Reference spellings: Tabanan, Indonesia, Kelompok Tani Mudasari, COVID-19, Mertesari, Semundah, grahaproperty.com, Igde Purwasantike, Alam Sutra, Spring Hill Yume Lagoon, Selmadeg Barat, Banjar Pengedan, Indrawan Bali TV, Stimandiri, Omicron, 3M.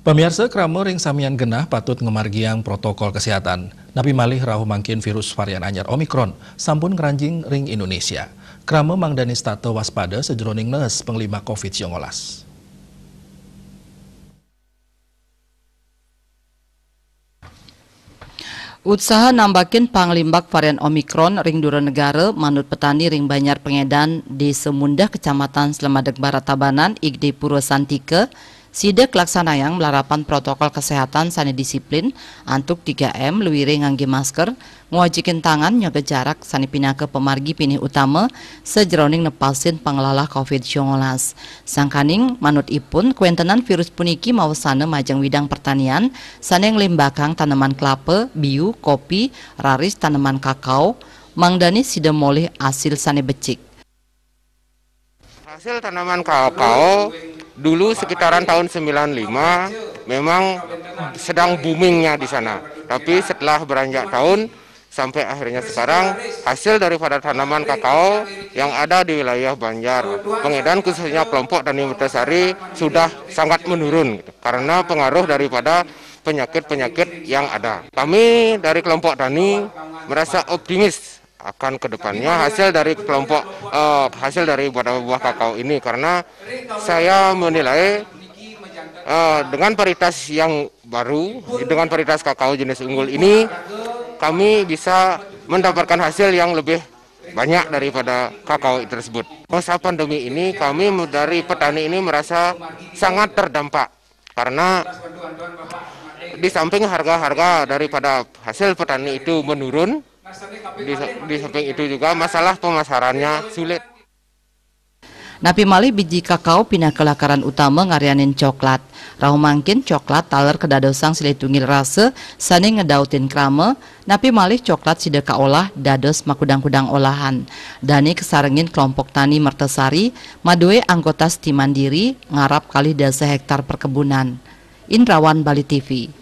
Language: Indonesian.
Pemirsa, kramo ring samian genah patut ngemargiang protokol kesehatan. Napi malih rahu mangkin virus varian anyar Omicron sampun ngeranjing ring Indonesia. Kramo mangdani state waspada sejroning neus penglima COVID-19. Usaha nambakin panglimbak varian Omicron ring dura negara manut petani ring Banjar Pengedan di Semundah Kecamatan Selmadeg Barat Tabanan Igde Purwasantike sida laksana yang melarapan protokol kesehatan sani disiplin antuk 3M luwire ngangge masker ngwajikin tangan nyaga jarak sani pinake pemargi pinih utama sejroning nepasin panglalah COVID-19. Sangkaning manut ipun kuentenan virus puniki mawasane majang widang pertanian sani ngelimbakang tanaman kelapa, biu, kopi, raris tanaman kakao mangdani sida moleh asil sani becik. Hasil tanaman kakao dulu sekitaran tahun 95 memang sedang boomingnya di sana. Tapi setelah beranjak tahun sampai akhirnya sekarang, hasil daripada tanaman kakao yang ada di wilayah Banjar Pengedan khususnya kelompok Tani Mudasari sudah sangat menurun karena pengaruh daripada penyakit-penyakit yang ada. Kami dari kelompok tani merasa optimis akan kedepannya hasil dari buah kakao ini, karena saya menilai dengan varietas yang baru, dengan varietas kakao jenis unggul ini kami bisa mendapatkan hasil yang lebih banyak daripada kakao tersebut. Masa pandemi ini kami dari petani ini merasa sangat terdampak karena di samping harga-harga daripada hasil petani itu menurun, di samping itu juga masalah pemasarannya sulit. Napi malih biji kakao pindah ke lakaran utama ngarianin coklat. Rahu mangkin coklat taler kedadosang silih tungil rase sani ngedautin krame. Napi malih coklat sida kaolah dados makudang-kudang olahan. Dani kesarengin kelompok tani Mertesari madue anggota Stimandiri ngarap kalih dasa hektar perkebunan. Indrawan Bali TV.